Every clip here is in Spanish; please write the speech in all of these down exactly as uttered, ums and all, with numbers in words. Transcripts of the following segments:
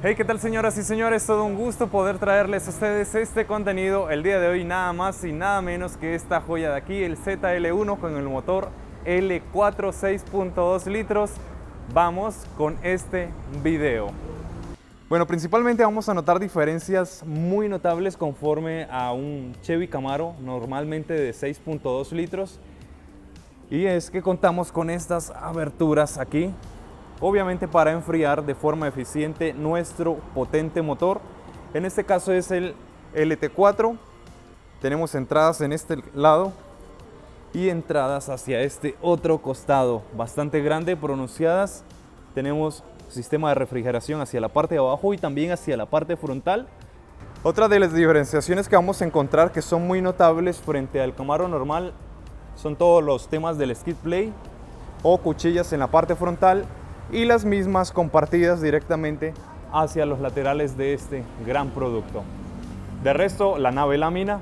Hey, ¿qué tal, señoras y señores? Todo un gusto poder traerles a ustedes este contenido el día de hoy, nada más y nada menos que esta joya de aquí, el Z L uno con el motor L cuatro seis punto dos litros. Vamos con este video. Bueno, principalmente vamos a notar diferencias muy notables conforme a un Chevy Camaro normalmente de seis punto dos litros, y es que contamos con estas aberturas aquí, obviamente para enfriar de forma eficiente nuestro potente motor. En este caso es el L T cuatro. Tenemos entradas en este lado y entradas hacia este otro costado, bastante grande, pronunciadas. Tenemos sistema de refrigeración hacia la parte de abajo y también hacia la parte frontal. Otra de las diferenciaciones que vamos a encontrar que son muy notables frente al Camaro normal son todos los temas del skid plate o cuchillas en la parte frontal, y las mismas compartidas directamente hacia los laterales de este gran producto. De resto, la nave lámina,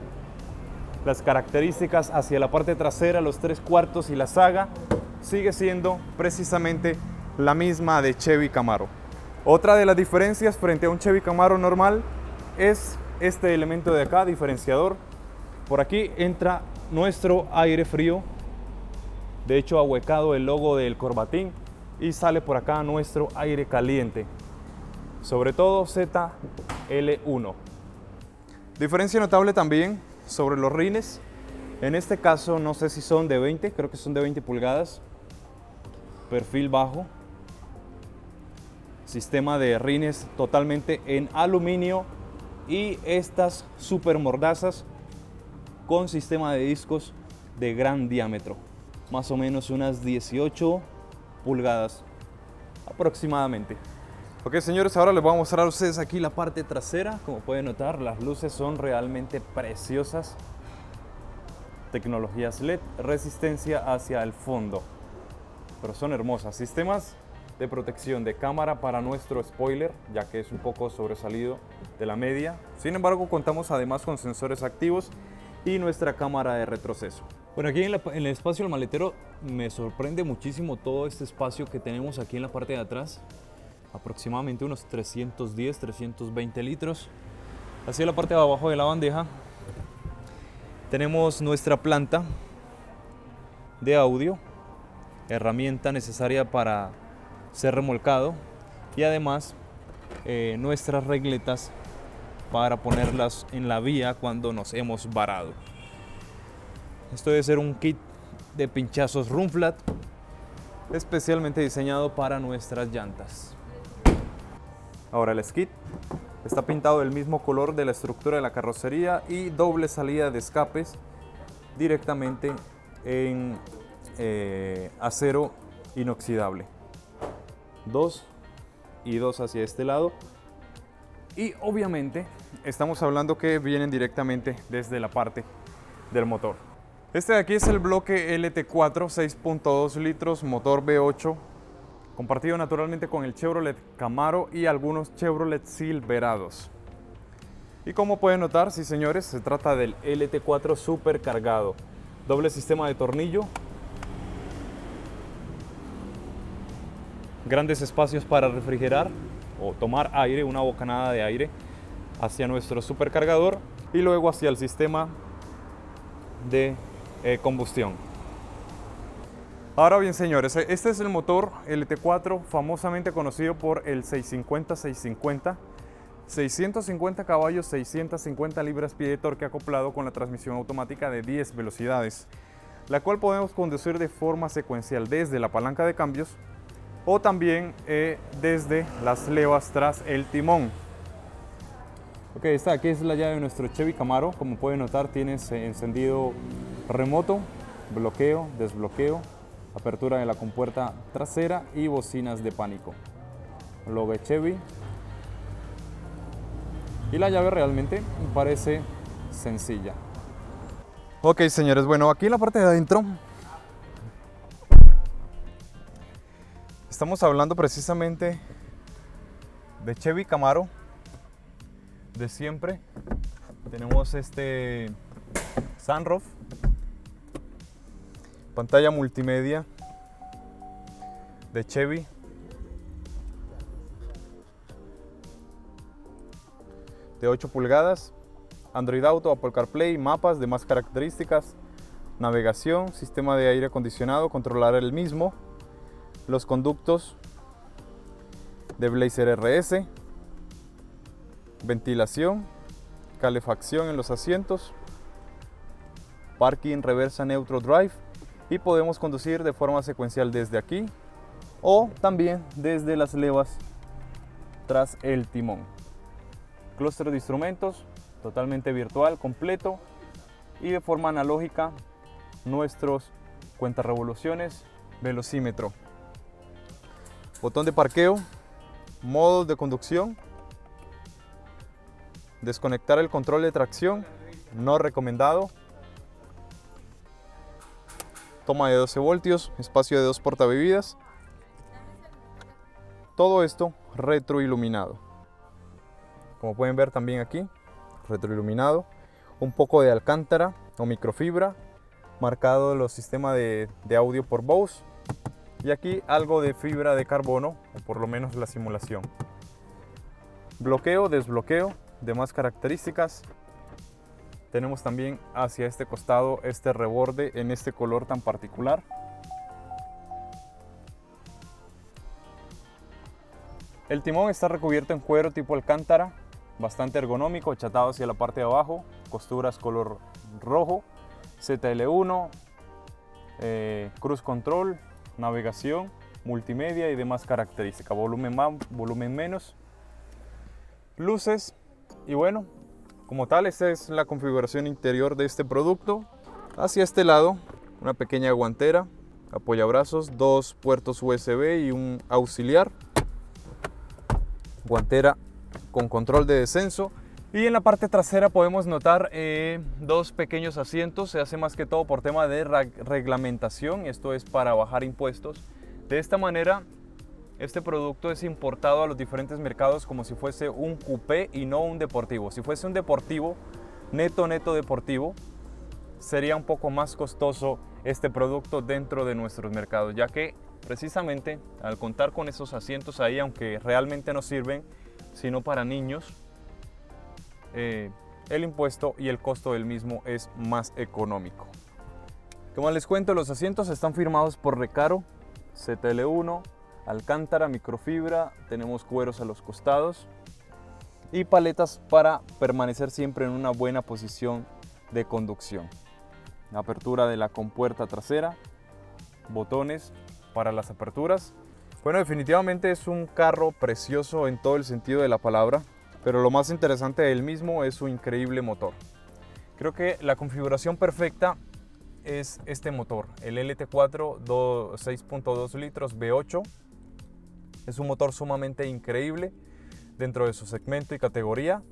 las características hacia la parte trasera, los tres cuartos y la saga, sigue siendo precisamente la misma de Chevy Camaro. Otra de las diferencias frente a un Chevy Camaro normal es este elemento de acá, diferenciador. Por aquí entra nuestro aire frío, de hecho ahuecado el logo del corbatín, y sale por acá nuestro aire caliente, sobre todo Z L uno. Diferencia notable también sobre los rines. En este caso no sé si son de veinte, creo que son de veinte pulgadas. Perfil bajo, sistema de rines totalmente en aluminio, y estas super mordazas con sistema de discos de gran diámetro, más o menos unas dieciocho pulgadas aproximadamente. Ok, señores, ahora les voy a mostrar a ustedes aquí la parte trasera. Como pueden notar, las luces son realmente preciosas, tecnologías L E D, resistencia hacia el fondo, pero son hermosas. Sistemas de protección de cámara para nuestro spoiler, ya que es un poco sobresalido de la media. Sin embargo, contamos además con sensores activos y nuestra cámara de retroceso. Bueno, aquí en, la, en el espacio del maletero me sorprende muchísimo todo este espacio que tenemos aquí en la parte de atrás, aproximadamente unos trescientos diez, trescientos veinte litros. Hacia la parte de abajo de la bandeja tenemos nuestra planta de audio, herramienta necesaria para ser remolcado, y además eh, nuestras regletas para ponerlas en la vía cuando nos hemos varado. Esto debe ser un kit de pinchazos Runflat especialmente diseñado para nuestras llantas. Ahora, el skid está pintado del mismo color de la estructura de la carrocería, y doble salida de escapes directamente en eh, acero inoxidable, dos y dos hacia este lado, y obviamente estamos hablando que vienen directamente desde la parte del motor. Este de aquí es el bloque L T cuatro seis punto dos litros, motor V ocho, compartido naturalmente con el Chevrolet Camaro y algunos Chevrolet Silverados. Y como pueden notar, sí, señores, se trata del L T cuatro supercargado, doble sistema de tornillo, grandes espacios para refrigerar o tomar aire, una bocanada de aire hacia nuestro supercargador y luego hacia el sistema de Eh, combustión. Ahora bien, señores, este es el motor L T cuatro, famosamente conocido por el seiscientos cincuenta, seiscientos cincuenta, seiscientos cincuenta caballos, seiscientos cincuenta libras-pie de torque, acoplado con la transmisión automática de diez velocidades, la cual podemos conducir de forma secuencial desde la palanca de cambios o también eh, desde las levas tras el timón. Ok, esta aquí es la llave de nuestro Chevy Camaro. Como pueden notar, tiene encendido remoto, bloqueo, desbloqueo, apertura de la compuerta trasera y bocinas de pánico. Logo de Chevy. Y la llave realmente parece sencilla. Ok, señores, bueno, aquí en la parte de adentro estamos hablando precisamente de Chevy Camaro de siempre. Tenemos este sunroof, pantalla multimedia de Chevy, de ocho pulgadas, Android Auto, Apple CarPlay, mapas, demás características, navegación, sistema de aire acondicionado, controlar el mismo, los conductos de Blazer R S, ventilación, calefacción en los asientos, parking reversa neutro drive, y podemos conducir de forma secuencial desde aquí o también desde las levas tras el timón. Clúster de instrumentos totalmente virtual, completo, y de forma analógica nuestros cuentarrevoluciones, velocímetro, botón de parqueo, modos de conducción, desconectar el control de tracción, no recomendado, toma de doce voltios, espacio de dos portabebidas, todo esto retroiluminado. Como pueden ver también aquí, retroiluminado, un poco de alcántara o microfibra, marcado los sistemas de, de audio por Bose, y aquí algo de fibra de carbono, o por lo menos la simulación. Bloqueo, desbloqueo, demás características. Tenemos también hacia este costado este reborde en este color tan particular. El timón está recubierto en cuero tipo alcántara, bastante ergonómico, achatado hacia la parte de abajo, costuras color rojo, Z L uno, eh, cruise control, navegación, multimedia y demás características, volumen más, volumen menos, luces. Y bueno, como tal, esta es la configuración interior de este producto. Hacia este lado, una pequeña guantera, apoyabrazos, dos puertos U S B y un auxiliar, guantera con control de descenso, y en la parte trasera podemos notar eh, dos pequeños asientos. Se hace más que todo por tema de reglamentación, esto es para bajar impuestos. De esta manera este producto es importado a los diferentes mercados como si fuese un coupé y no un deportivo. Si fuese un deportivo, neto neto deportivo, sería un poco más costoso este producto dentro de nuestros mercados, ya que precisamente al contar con esos asientos ahí, aunque realmente no sirven sino para niños, eh, el impuesto y el costo del mismo es más económico. Como les cuento, los asientos están firmados por Recaro, Z L uno, alcántara, microfibra, tenemos cueros a los costados y paletas para permanecer siempre en una buena posición de conducción. La apertura de la compuerta trasera, botones para las aperturas. Bueno, definitivamente es un carro precioso en todo el sentido de la palabra, pero lo más interesante del mismo es su increíble motor. Creo que la configuración perfecta es este motor, el L T cuatro seis punto dos litros V ocho. Es un motor sumamente increíble dentro de su segmento y categoría.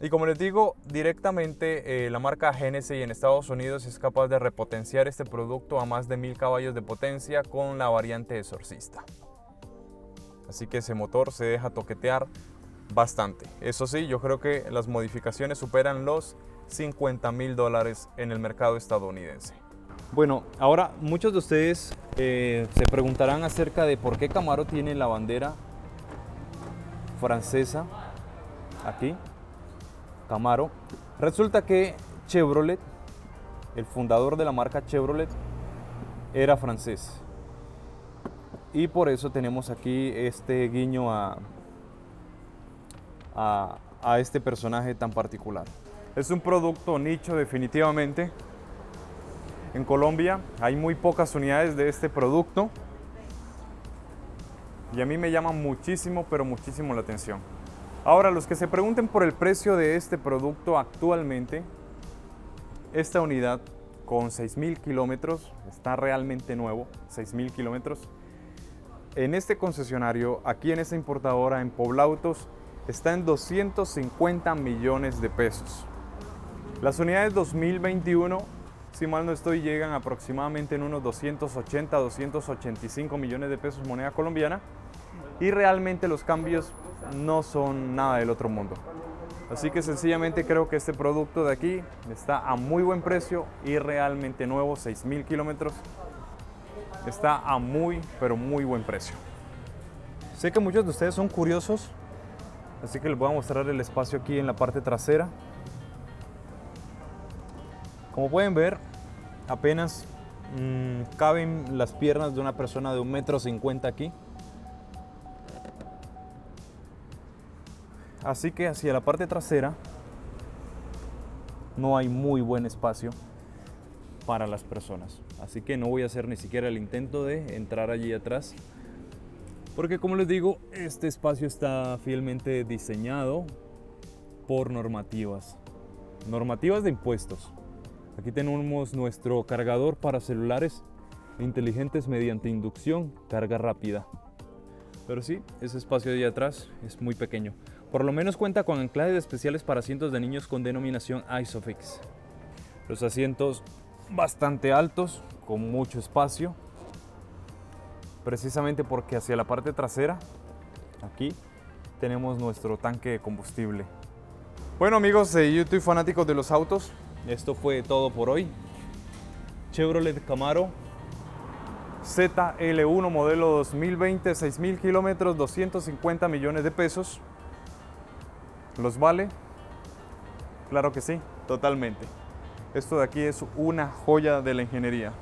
Y como les digo, directamente eh, la marca Hennessey en Estados Unidos es capaz de repotenciar este producto a más de mil caballos de potencia con la variante exorcista. Así que ese motor se deja toquetear bastante. Eso sí, yo creo que las modificaciones superan los cincuenta mil dólares en el mercado estadounidense. Bueno, ahora muchos de ustedes eh, se preguntarán acerca de por qué Camaro tiene la bandera francesa aquí, Camaro. Resulta que Chevrolet, el fundador de la marca Chevrolet, era francés, y por eso tenemos aquí este guiño a, a, a este personaje tan particular. Es un producto nicho definitivamente. En Colombia hay muy pocas unidades de este producto y a mí me llama muchísimo, pero muchísimo la atención. Ahora, los que se pregunten por el precio de este producto actualmente, esta unidad con seis mil kilómetros, está realmente nuevo, seis mil kilómetros. En este concesionario, aquí en esta importadora en Poblautos, está en doscientos cincuenta millones de pesos. Las unidades dos mil veintiuno, si mal no estoy, llegan aproximadamente en unos doscientos ochenta a doscientos ochenta y cinco millones de pesos moneda colombiana, y realmente los cambios no son nada del otro mundo. Así que sencillamente creo que este producto de aquí está a muy buen precio y realmente nuevo, seis mil kilómetros, está a muy pero muy buen precio. Sé que muchos de ustedes son curiosos Así que les voy a mostrar el espacio aquí en la parte trasera. Como pueden ver, apenas mmm, caben las piernas de una persona de un metro cincuenta aquí. Así que hacia la parte trasera no hay muy buen espacio para las personas. Así que no voy a hacer ni siquiera el intento de entrar allí atrás, porque como les digo, este espacio está fielmente diseñado por normativas, normativas de impuestos. Aquí tenemos nuestro cargador para celulares inteligentes mediante inducción, carga rápida. Pero sí, ese espacio de allá atrás es muy pequeño. Por lo menos cuenta con anclajes especiales para asientos de niños con denominación ISOFIX. Los asientos bastante altos, con mucho espacio, precisamente porque hacia la parte trasera, aquí, tenemos nuestro tanque de combustible. Bueno amigos de YouTube, fanáticos de los autos, esto fue todo por hoy. Chevrolet Camaro Z L uno modelo dos mil veinte, seis mil kilómetros, doscientos cincuenta millones de pesos. ¿Los vale? Claro que sí, totalmente. Esto de aquí es una joya de la ingeniería.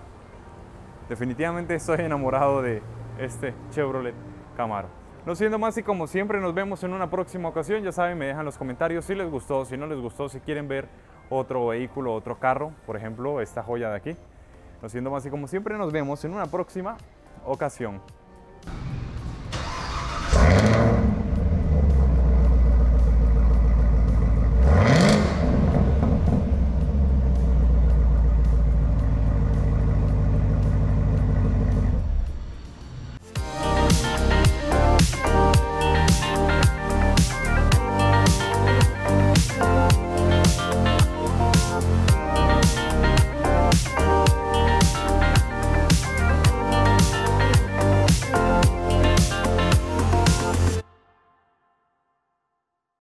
Definitivamente estoy enamorado de este Chevrolet Camaro. No siendo más, y como siempre nos vemos en una próxima ocasión. Ya saben, me dejan los comentarios si les gustó, si no les gustó, si quieren ver otro vehículo, otro carro, por ejemplo, esta joya de aquí. No siendo más, y como siempre nos vemos en una próxima ocasión.